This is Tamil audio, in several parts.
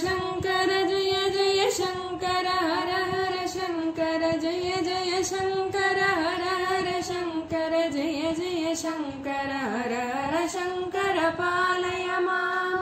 शंकर जय जय शंकर हर हर शंकर जय जय शंकर हर हर शंकर जय जय शंकर हर हर शंकर पालय माम्।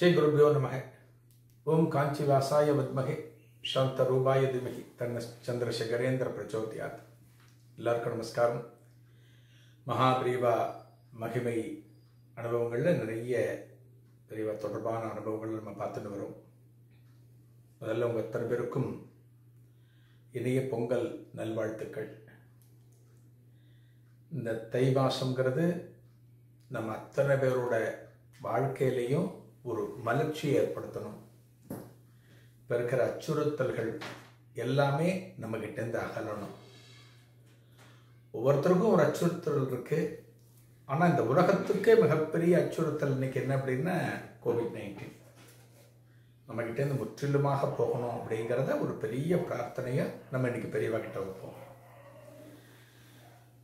श्री गुरुभ्यो नमः। ओम कांचीवासाय विद्महे शांतरूपाय धीमहि तन्न चंद्रशेखरेन्द्र प्रचोदयात्। எல்லாருக்கும் நமஸ்காரம். மகாபிரிவா மகிமை அனுபவங்களில் நிறைய பிரிவா தொடர்பான அனுபவங்கள் நம்ம பார்த்துட்டு வரோம். முதல்ல உங்கள் அத்தனை பேருக்கும் இனிய பொங்கல் நல்வாழ்த்துக்கள். இந்த தை மாசங்கிறது நம்ம அத்தனை பேரோட வாழ்க்கையிலையும் ஒரு மலர்ச்சியை ஏற்படுத்தணும். இப்போ இருக்கிற அச்சுறுத்தல்கள் எல்லாமே நம்மகிட்டேருந்து அகலணும். ஒவ்வொருத்தருக்கும் ஒரு அச்சுறுத்தல் இருக்குது. ஆனால் இந்த உலகத்துக்கே மிகப்பெரிய அச்சுறுத்தல் இன்றைக்கி என்ன அப்படின்னா கோவிட்-19 நம்மகிட்டேருந்து முற்றிலுமாக போகணும் அப்படிங்கிறத ஒரு பெரிய பிரார்த்தனையை நம்ம இன்றைக்கி பெரியவா கிட்ட வைப்போம்.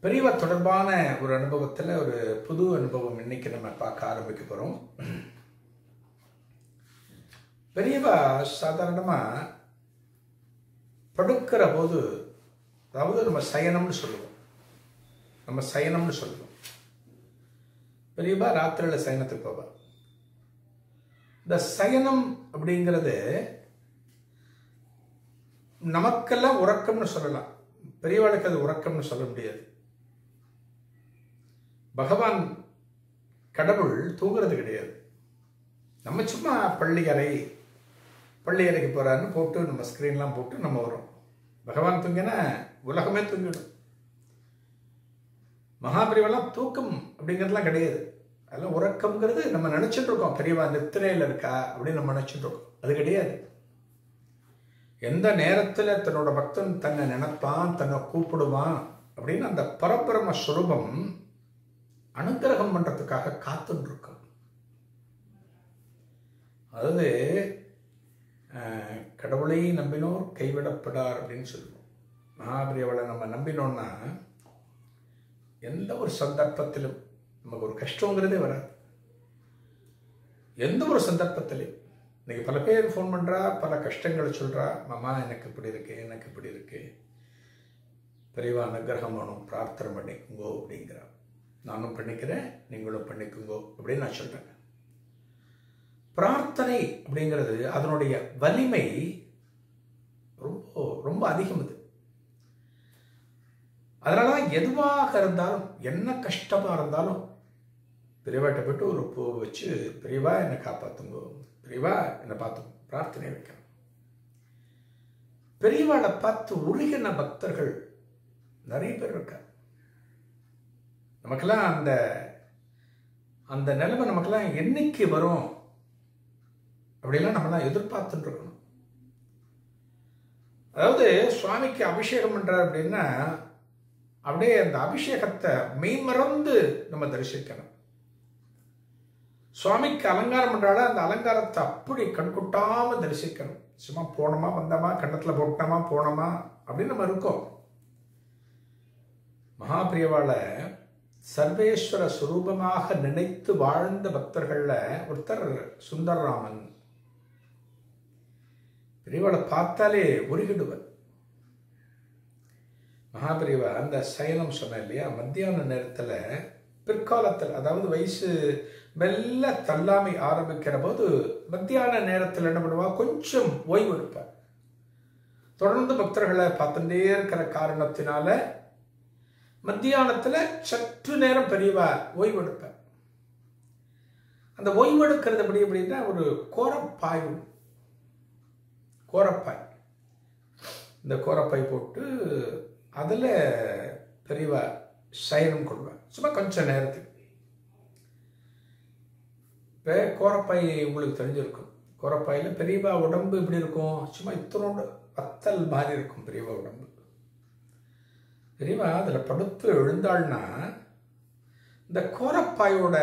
பெரியவா தொடர்பான ஒரு அனுபவத்தில் ஒரு புது அனுபவம் இன்றைக்கி நம்ம பார்க்க ஆரம்பிக்க போகிறோம். பெரியவா சாதாரணமாக படுக்கிற போது, அதாவது நம்ம சயனம்னு சொல்லுவோம். பெரியவா ராத்திரியில் சயனத்துக்கு போவா. இந்த சயனம் அப்படிங்கிறது நமக்கெல்லாம் உறக்கம்னு சொல்லலாம். பெரியவாளுக்கு அது உறக்கம்னு சொல்ல முடியாது. பகவான் கடவுள் தூங்குறது கிடையாது. நம்ம சும்மா பள்ளியறைக்கு போகிறான்னு போட்டு நம்ம ஸ்க்ரீன்லாம் போட்டு நம்ம வரோம். பகவான் தூங்கினா உலகமே தூங்கிடும். மகாபிரிவெல்லாம் தூக்கம் அப்படிங்கிறதுலாம் கிடையாது. அதெல்லாம் உறக்கம்ங்கிறது நம்ம நினச்சிட்டு இருக்கோம். பெரியவா நித்திரையில் இருக்கா அப்படின்னு நம்ம நினச்சிட்டு இருக்கோம். அது கிடையாது. எந்த நேரத்தில் தன்னோட பக்தன் தன்னை நினைப்பான், தன்னை கூப்பிடுவான் அப்படின்னு அந்த பரபிரம ஸ்வரூபம் அனுகிரகம் பண்ணுறதுக்காக காத்துன்னு இருக்கும். அதாவது கடவுளை நம்பினோர் கைவிடப்படார் அப்படின்னு சொல்லுவோம். மகாபிரியவளை நம்ம நம்பினோம்னா எந்த ஒரு சந்தர்ப்பத்திலும் நமக்கு ஒரு கஷ்டங்கிறதே வராது. எந்த ஒரு சந்தர்ப்பத்திலையும் இன்றைக்கி பல பேர் ஃபோன் பண்ணுறா, பல கஷ்டங்களை சொல்கிறா. மாமா எனக்கு இப்படி இருக்கு, பெரியவா அனுகிரகம் வேணும், பிரார்த்தனை பண்ணிக்குங்கோ அப்படிங்கிறா. நானும் பண்ணிக்கிறேன், நீங்களும் பண்ணிக்குங்கோ அப்படின்னு நான் சொல்கிறேன். பிரார்த்தனை அப்படிங்கிறது அதனுடைய வலிமை ரொம்ப ரொம்ப அதிகம். அது அதனால தான் எதுவாக இருந்தாலும், என்ன கஷ்டமாக இருந்தாலும் பெரியவாட்ட போட்டு ஒரு பூ வச்சு, பெரியவா என்னை காப்பாற்றுங்க, பெரியவா என்னை பார்த்துங்க, பிரார்த்தனை வைக்கணும். பெரியவாட பார்த்து உருகின பக்தர்கள் நிறைய பேர் இருக்காங்க. நமக்கெல்லாம் அந்த நிலைமை நமக்கெல்லாம் என்னைக்கு வரும் அப்படிலாம் நம்மளாம் எதிர்பார்த்துட்டு இருக்கணும். அதாவது சுவாமிக்கு அபிஷேகம் பண்ணுறார் அப்படின்னா அப்படியே அந்த அபிஷேகத்தை மெய்மறந்து நம்ம தரிசிக்கணும். சுவாமிக்கு அலங்காரம் பண்ணுறால அந்த அலங்காரத்தை அப்படி கண்கொட்டாமல் தரிசிக்கணும். சும்மா போனோமா வந்தோமா, கண்ணத்தில் போட்டோமா போனோமா அப்படின்னு நம்ம இருக்கோம். மகாபிரியவாளை சர்வேஸ்வர சுரூபமாக நினைத்து வாழ்ந்த பக்தர்களில் ஒருத்தர் சுந்தர்ராமன். பெரியவாளை பார்த்தாலே உருகிடுவர். மகாபிரிவா அந்த சயனம் சொன்ன இல்லையா, மத்தியான நேரத்தில் பிற்காலத்தில், அதாவது வயசு மெல்ல தள்ளாமை ஆரம்பிக்கிற போது மத்தியான நேரத்தில் என்ன பண்ணுவா, கொஞ்சம் ஓய்வு எடுப்பார். தொடர்ந்து பக்தர்களை பார்த்துட்டே இருக்கிற காரணத்தினால மத்தியானத்தில் சற்று நேரம் பெரியவா ஓய்வு எடுப்பார். அந்த ஓய்வு எடுக்கிறது எப்படி அப்படின்னா ஒரு கோரப்பாய், இந்த கோரப்பாய் போட்டு அதில் பெரியவா சயனம் கொடுவார். சும்மா கொஞ்சம் நேரத்துக்கு. இப்போ கோரப்பாய் உங்களுக்கு தெரிஞ்சிருக்கும். கொரப்பாயில் பெரியவா உடம்பு இப்படி இருக்கும், சும்மா இத்தனோட வத்தல் மாதிரி இருக்கும் பெரியவா உடம்பு. பெரியவா அதில் படுத்து எழுந்தாள்னா இந்த கோரப்பாயோட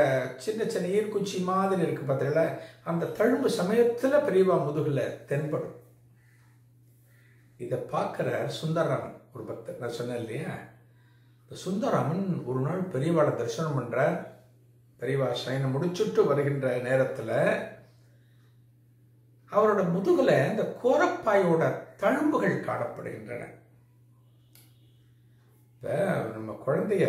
சின்ன சின்ன ஈர்க்குச்சி மாதிரி இருக்குது பார்த்தீங்களா, அந்த தழும்பு சமயத்தில் பெரியவா முதுகில் தென்படும். இதை பார்க்குற சுந்தர்ராமன் ஒரு பக்தர், நான் சொன்னேன் இல்லையா, இந்த சுந்தர்ராமன் ஒரு நாள் பெரியவாளை தரிசனம் பண்ணுறார். பெரியவா சயனம் முடிச்சுட்டு வருகின்ற நேரத்தில் அவரோட முதுகில் இந்த கோரப்பாயோட தழும்புகள் காணப்படுகின்றன. இப்போ நம்ம குழந்தைய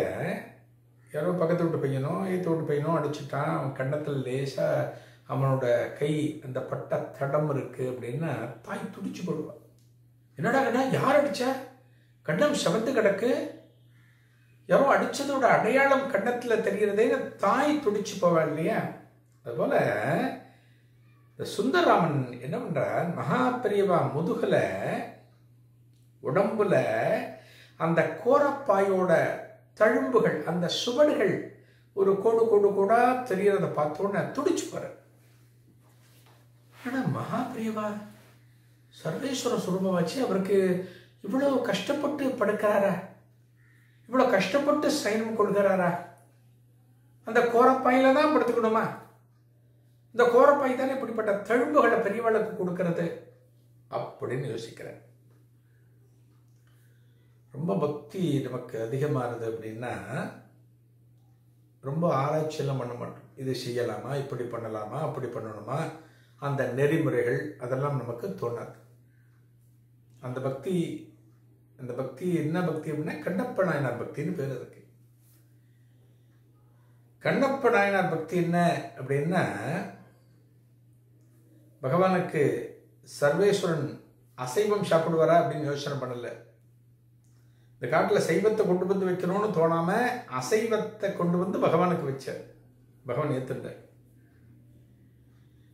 யாரோ பக்கத்து விட்டு பையனோ ஏற்று விட்டு பையனோ அடிச்சுட்டான், அவன் கண்ணத்தில் லேசாக அவனோட கை அந்த பட்ட தடம் இருக்குது அப்படின்னா தாய் துடிச்சு போடுவான். என்னடா கண்ணா யார் அடித்தா, கண்ணம் செவந்து கிடக்கு, யாரோ அடித்ததோட அடையாளம் கண்ணத்தில் தெரிகிறதேன்னு தாய் துடிச்சு போவான் இல்லையா. அதுபோல் இந்த சுந்தர்ராமன் என்ன பண்ணுறார், மகா பெரியவா முதுகில் உடம்புல அந்த கோரப்பாயோட தழும்புகள் அந்த சுவடுகள் ஒரு கோடு கோடு கூட தெரியறத பார்த்தோன்னு துடிச்சு போற. ஆனால் மகா பெரியவா சர்வேஸ்வர சுரூபமாச்சு, அவருக்கு இவ்வளோ கஷ்டப்பட்டு படுக்கிறாரா, இவ்வளோ கஷ்டப்பட்டு சைனம் கொள்கிறாரா, அந்த கோரப்பாயில தான் படுத்துக்கணுமா, இந்த கோரப்பாய் தானே இப்படிப்பட்ட தழும்புகளை பெரியவாளுக்கு கொடுக்கறது அப்படின்னு யோசிக்கிறேன். ரொம்ப பக்தி நமக்கு அதிகமானது அப்படின்னா ரொம்ப ஆராய்ச்சியெல்லாம் பண்ண மாட்டோம். இது செய்யலாமா, இப்படி பண்ணலாமா, அப்படி பண்ணணுமா, அந்த நெறிமுறைகள் அதெல்லாம் நமக்கு தோணாது. அந்த பக்தி என்ன பக்தி அப்படின்னா கண்ணப்ப நாயனார் பக்தின்னு பேர் இருக்கு. கண்ணப்ப நாயனார் பக்தி என்ன அப்படின்னா பகவானுக்கு சர்வேஸ்வரன் அசைவம் சாப்பிடுவாரா அப்படின்னு யோசனை பண்ணலை. இந்த காட்டில் சைவத்தை கொண்டு வந்து வைக்கணும்னு தோணாமல் அசைவத்தை கொண்டு வந்து பகவானுக்கு வச்சார். பகவான் ஏற்றுட்டார்.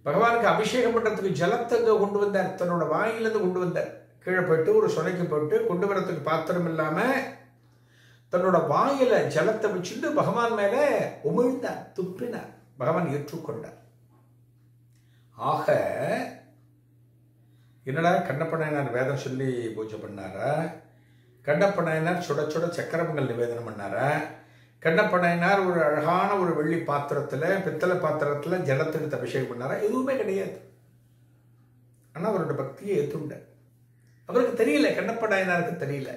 பகவானுக்கு அபிஷேகம் பண்ணுறதுக்கு ஜலத்தங்க கொண்டு வந்தார், தன்னோட வாயிலேருந்து கொண்டு வந்தார். கீழே போயிட்டு ஒரு சுனைக்கு போட்டு கொண்டு வரத்துக்கு பாத்திரம் இல்லாமல் தன்னோட வாயில ஜலத்தை வச்சுட்டு பகவான் மேலே உமிழ்ந்தார், துப்பினார். பகவான் ஏற்றுக்கொண்டார். ஆக என்னடா கண்ணப்ப நாயனார் வேதம் சொல்லி பூஜை பண்ணாரா, கண்ணப்ப நாயனார் சுட சுட சக்கரமங்கள் நிவேதனம் பண்ணாரா, கண்ணப்ப நாயனார் ஒரு அழகான ஒரு வெள்ளி பாத்திரத்தில் பித்தளை பாத்திரத்தில் ஜலத்துக்கு அபிஷேகம் பண்ணாரா, எதுவுமே கிடையாது. ஆனால் அவரோட பக்தியை ஏற்றுண்டார். அவருக்கு தெரியல, கண்ணப்ப நாயனாருக்கு தெரியல.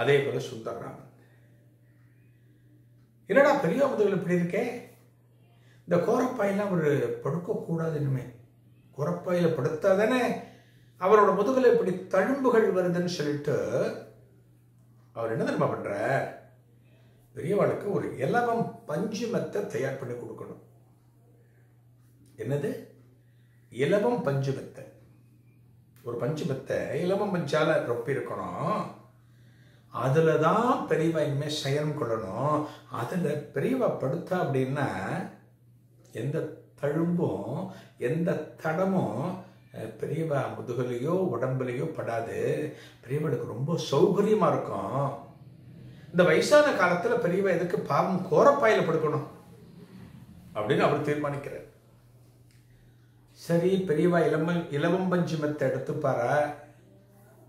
அதே போல சுந்தர்ராமன், என்னடா பெரிய முதல்கள் இப்படி இருக்கே, இந்த கோரப்பாயெல்லாம் ஒரு படுக்கக்கூடாது, இனிமே கோரப்பாயில படுத்தாதானே அவரோட முதுகில் இப்படி தழும்புகள் வருதுன்னு சொல்லிட்டு அவர் என்ன தெரியுமா பண்ற, பெரியவாளுக்கு ஒரு இலவம் பஞ்சுமெத்தை தயார் பண்ணி கொடுக்கணும். என்னது இலவம் பஞ்சுமெத்தை? ஒரு பஞ்சுமெத்தை இலவம் பஞ்சால ரொப்பி இருக்கணும், அதில் தான் பெரியவா இனிமேல் சயனம் கொள்ளணும். அதில் பெரியவா படுத்தா அப்படின்னா எந்த தழும்பும் எந்த தடமும் பெரியவா முதுகலையோ உடம்புலையோ படாது. பெரியவாளுக்கு ரொம்ப சௌகரியமாக இருக்கும். இந்த வயசான காலத்தில் பெரியவா எதுக்கு பாவம் கோரப்பாயில் படுக்கணும் அப்படின்னு அவர் தீர்மானிக்கிறார். சரி, பெரியவா இலவம் பஞ்சுமத்தை எடுத்துப்பாரா,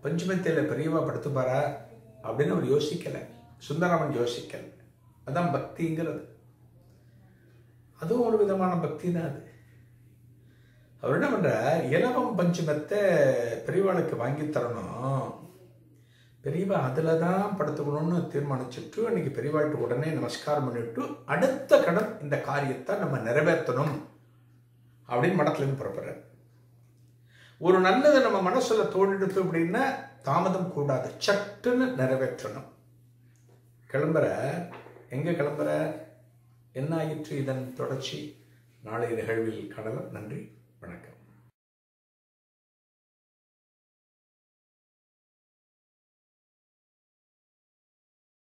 பஞ்சுமத்தையில் பெரியவா படுத்துப்பாரா அப்படின்னு அவர் யோசிக்கலை. சுந்தர்ராமன் யோசிக்கலை. அதான் பக்திங்கிறது. அதுவும் ஒரு விதமான பக்தி தான் அது. அவர் என்ன பண்ணுறார், இலவம் பஞ்சுமத்தை பெரியவாளுக்கு வாங்கி தரணும், பெரியவா அதில் தான் படுத்துக்கணும்னு தீர்மானிச்சுட்டு அன்றைக்கி பெரியவாள்கிட்ட உடனே நமஸ்காரம் பண்ணிவிட்டு அடுத்த கடன் இந்த காரியத்தை நம்ம நிறைவேற்றணும் அப்படின்னு மடத்துலேருந்து புறப்படுறார். ஒரு நல்லது நம்ம மனசில் தோண்டிடுது அப்படின்னா தாமதம் கூடாது, சட்டுன்னு நிறைவேற்றணும். கிளம்புற, எங்கே கிளம்புற, என்ன ஆயிற்று, இதன் தொடர்ச்சி நாளைய நிகழ்வில் காணலாம். நன்றி, வணக்கம்.